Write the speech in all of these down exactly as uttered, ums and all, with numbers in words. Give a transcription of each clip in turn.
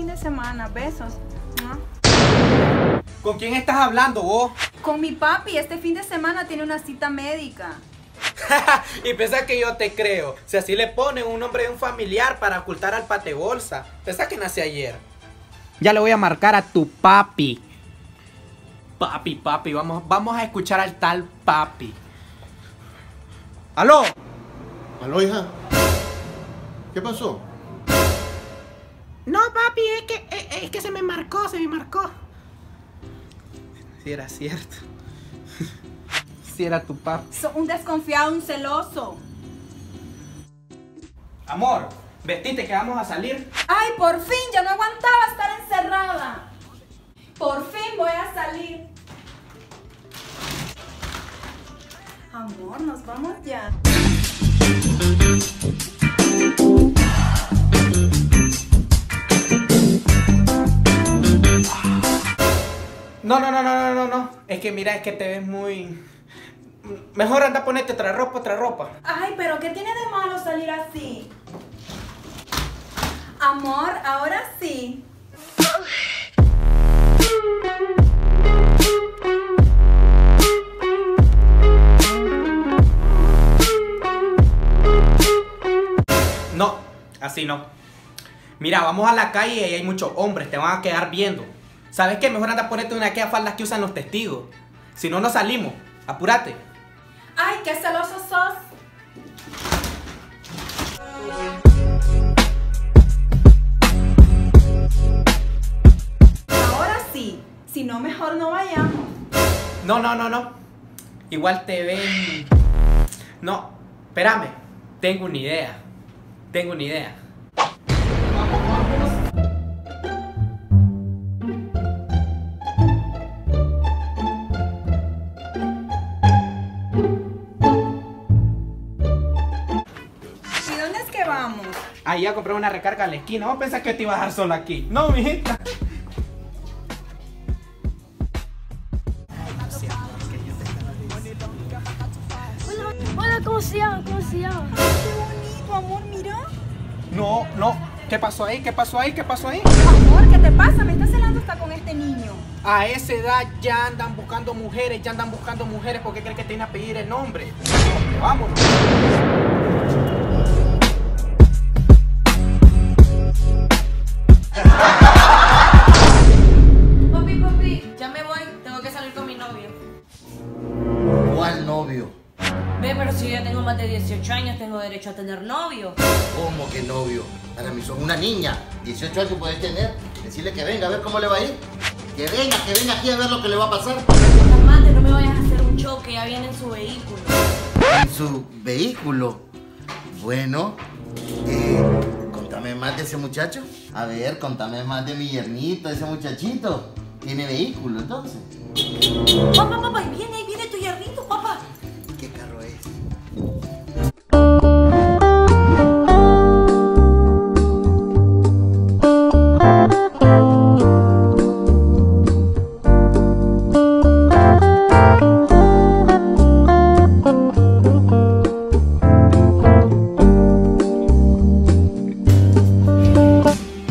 fin de semana. Besos. ¿Con quién estás hablando vos? Con mi papi. Este fin de semana tiene una cita médica. Y pensás que yo te creo. Si así le ponen un nombre de un familiar para ocultar al patebolsa. Pensás que nací ayer. Ya le voy a marcar a tu papi. Papi, papi, vamos, vamos a escuchar al tal papi. ¡Aló! ¿Aló, hija? ¿Qué pasó? No, papi, es que, es, es que se me marcó, se me marcó. Si era cierto. Si era tu papi. Sos un desconfiado, un celoso. Amor, vestite que vamos a salir. ¡Ay, por fin! Ya no aguantaba estar encerrada. Por fin voy a salir. Amor, nos vamos ya. No, no, no, no, no, no. Es que mira, es que te ves muy... Mejor anda a ponerte otra ropa, otra ropa. Ay, pero ¿qué tiene de malo salir así? Amor, ahora sí. No, así no. Mira, vamos a la calle y hay muchos hombres, te van a quedar viendo. ¿Sabes qué? Mejor anda a ponerte una de aquellas faldas que usan los testigos. Si no, no salimos. Apúrate. Ay, qué celoso sos. Ahora sí, si no, mejor no vayamos. No, no, no, no. Igual te ven. No, espérame. Tengo una idea. Tengo una idea. Vamos, vamos. ¿Y dónde es que vamos? Ahí a comprar una recarga a la esquina. Vos pensás que te ibas a dejar sola aquí. No, mijita. Hola, hola, ¿cómo se llama? ¿Cómo se llama? Amor, mira. No, no. ¿Qué pasó ahí? ¿Qué pasó ahí? ¿Qué pasó ahí? Amor, ¿qué te pasa? Me estás celando hasta con este niño. A esa edad ya andan buscando mujeres, ya andan buscando mujeres. ¿Por qué crees que te iban a pedir el nombre? Vámonos. Papi, papi, ya me voy. Tengo que salir con mi novio. ¿Cuál novio? Ve, pero si yo ya tengo más de dieciocho años, tengo derecho a tener novio. ¿Cómo que novio? Para mí son una niña. dieciocho años puedes tener. Decirle que venga a ver cómo le va a ir. Que venga, que venga aquí a ver lo que le va a pasar. Amante, no me vayas a hacer un choque. Ya viene en su vehículo. ¿En su vehículo? Bueno, eh, contame más de ese muchacho. A ver, contame más de mi yernito, ese muchachito. ¿Tiene vehículo entonces? Papá, papá, ahí viene, ahí viene tu yernito, papá.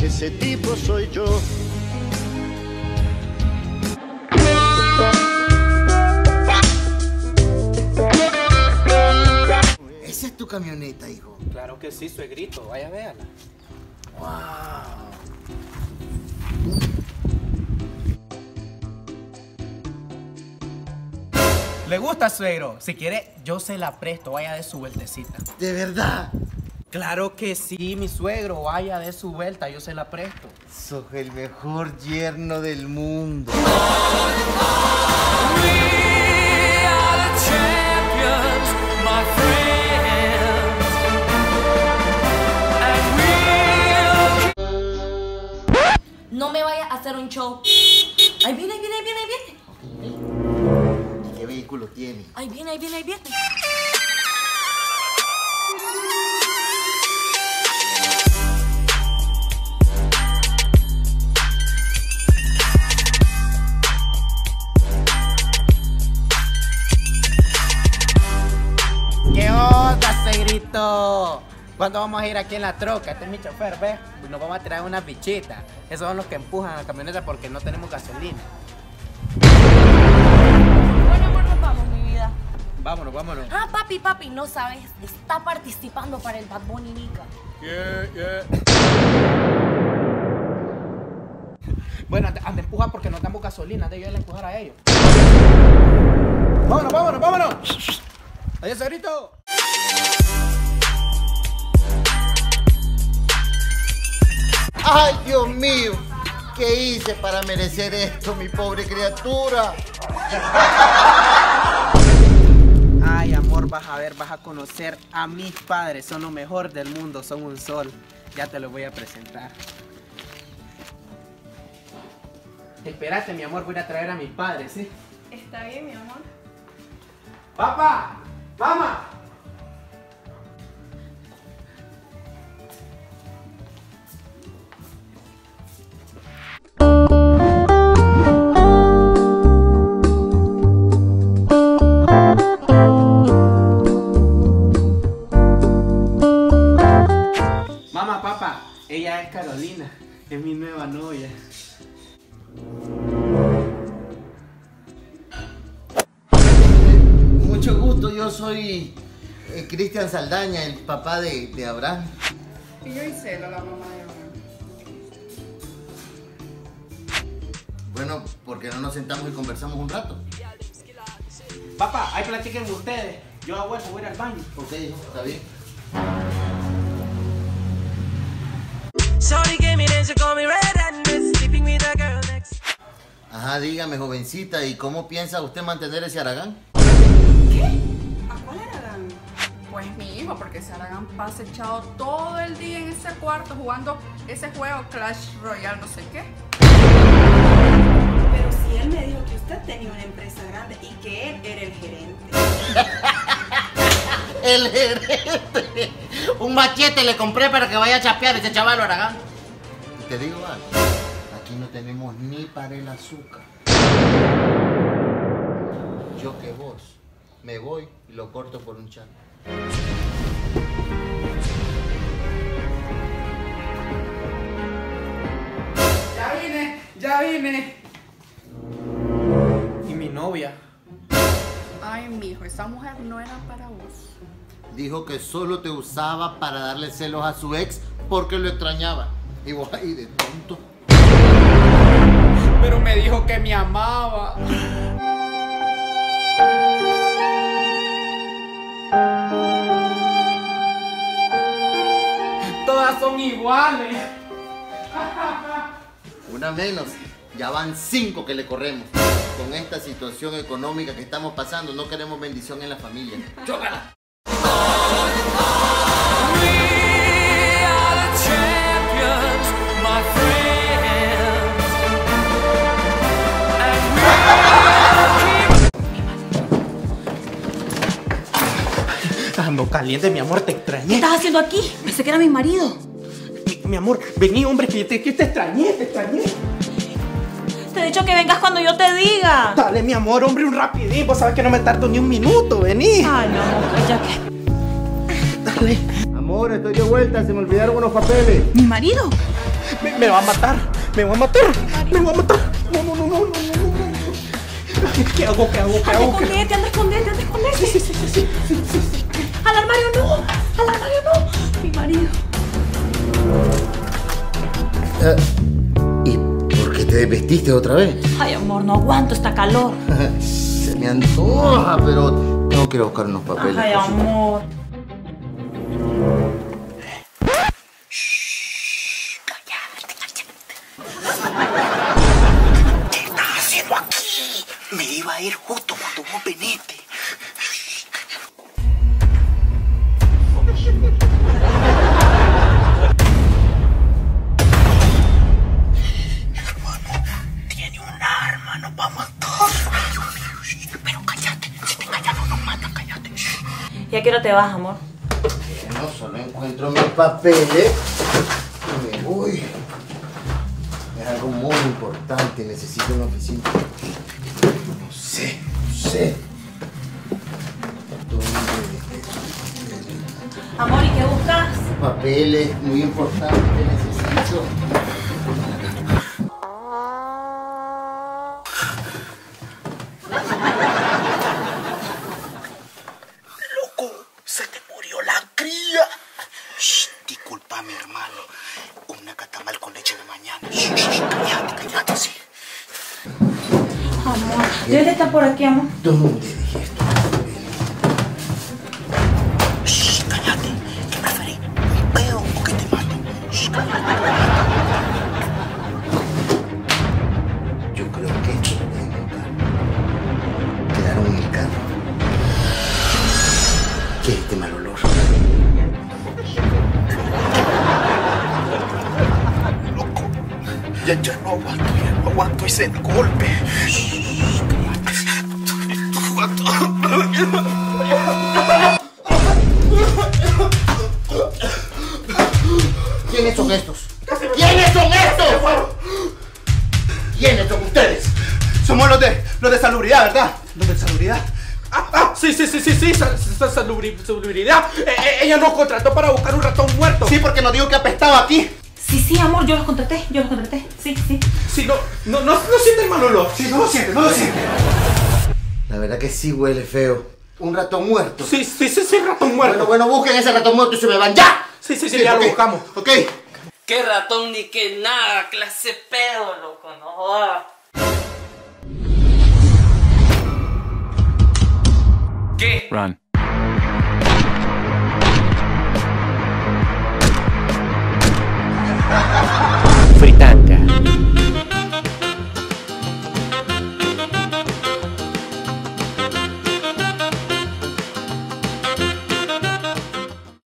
Ese tipo soy yo. Esa es tu camioneta, hijo. Claro que sí, suegrito. Vaya a verla. Wow. ¿Le gusta, suegro? Si quiere, yo se la presto. Vaya de su vueltecita. ¿De verdad? Claro que sí, mi suegro, vaya de su vuelta, yo se la presto. Sos el mejor yerno del mundo. No me vaya a hacer un show. Ahí viene, ahí viene, ahí viene, ahí viene. ¿Qué vehículo tiene? Ahí viene, ahí viene, ahí viene. ¿Cuándo vamos a ir aquí en la troca? Este es mi chofer, ¿ves? Nos vamos a tirar unas bichitas. Esos son los que empujan a la camioneta porque no tenemos gasolina. Bueno, amor, nos vamos, mi vida. Vámonos, vámonos. Ah, papi, papi, no sabes. Está participando para el Bad Bunny, Nica. Yeah, yeah. Bueno, anda, empuja porque no tenemos gasolina. Debe yo irle a empujar a ellos. Vámonos, vámonos, vámonos. Adiós, señorito. Ay, Dios mío, ¿qué hice para merecer esto, mi pobre criatura? Ay, amor, vas a ver, vas a conocer a mis padres. Son lo mejor del mundo, son un sol. Ya te los voy a presentar. Espérate, mi amor, voy a traer a mis padres, ¿sí? Está bien, mi amor. ¡Papá! ¡Mamá! Mamá, papá, ella es Carolina, es mi nueva novia. Mucho gusto, yo soy eh, Cristian Saldaña, el papá de, de Abraham. Y yo Isela, la mamá de Abraham. Bueno, ¿por qué no nos sentamos y conversamos un rato? Papá, ahí platiquen ustedes. Yo abuelo voy a ir al baño. Ok, hijo, está bien. Ajá, dígame, jovencita, ¿y cómo piensa usted mantener ese haragán? ¿A cuál Haragán? Pues mi hijo, porque ese Haragán pasa echado todo el día en ese cuarto jugando ese juego Clash Royale no sé qué. Pero si él me dijo que usted tenía una empresa grande y que él era el gerente. El gerente. Un machete le compré para que vaya a chapear ese chaval Haragán. Te digo algo, aquí no tenemos ni para el azúcar. Yo que vos. Me voy y lo corto por un chat. Ya vine, ya vine. Y mi novia. Ay, mijo, esa mujer no era para vos. Dijo que solo te usaba para darle celos a su ex porque lo extrañaba. Y vos ahí de tonto. Pero me dijo que me amaba. Todas son iguales. Una menos. Ya van cinco que le corremos. Con esta situación económica que estamos pasando, no queremos bendición en la familia. ¡Chócala! Ando caliente, mi amor, te extrañé. ¿Qué estás haciendo aquí? Pensé que era mi marido. Mi, mi amor, vení, hombre, que te, que te extrañé, te extrañé. Te he dicho que vengas cuando yo te diga. Dale, mi amor, hombre, un rapidín. Vos sabes que no me tardo ni un minuto, vení. Ay, no, ya que... Dale. Amor, estoy de vuelta, se me olvidaron unos papeles. ¿Mi marido? Me, me va a matar, me va a matar, me va a matar. No, no, no, no, no. ¿Qué hago? ¿Qué hago? ¿Qué hago? Anda, escondete, anda, escondete, anda, escondete. Sí, sí, sí, sí, sí, sí, sí. ¡Al armario no! ¡Al armario no! ¡Mi marido! ¿Y por qué te desvestiste otra vez? Ay, amor, no aguanto esta calor. Se me antoja, pero tengo que ir a buscar unos papeles. Ay, amor. ¿Qué estás haciendo aquí? Me iba a ir justo cuando vos veniste. ¿Ya qué hora te vas, amor? Bueno, solo encuentro mis papeles y me voy. Es algo muy importante, necesito una oficina. No sé, no sé. Amor, ¿y qué buscas? papeles muy importantes que necesito. Loco, se te murió la cría. Shh, disculpame, hermano. Una catamal con leche de mañana. Shh, shh, callate, callate, sí. Amor, ¿dónde está por aquí, amor? ¿Dónde dije esto? Shh, cállate. ¿Qué preferís? ¿Un peo o que te mate? Shh, cállate. Yo creo que esto lo voy a inventar. Quedaron en el carro. ¿Qué es este mal olor? Loco, ya, ya no aguanto, ya no aguanto ese golpe. ¿Quiénes son estos? ¿Quiénes son estos? ¿Quiénes son ustedes? Somos los de los de salubridad, ¿verdad? Los de salubridad. Ah, ah, sí, sí, sí, sí, sí, sal, sal, salubri, salubridad. Eh, eh, ella nos contrató para buscar un ratón muerto. Sí, porque nos dijo que apestaba aquí. Sí, sí, amor, yo los contraté, yo los contraté. Sí, sí. Sí, no, no, no, no siente el mal olor. Sí, no lo siente, no lo siente. La verdad que sí huele feo. ¿Un ratón muerto? Sí, sí, sí, sí, ratón muerto. Bueno, bueno, busquen ese ratón muerto y se me van ya. Sí, sí, sí, sí, ya okay. Lo buscamos, ok. Qué ratón ni qué nada, clase pedo, loco, no jodas. ¿Qué? Run.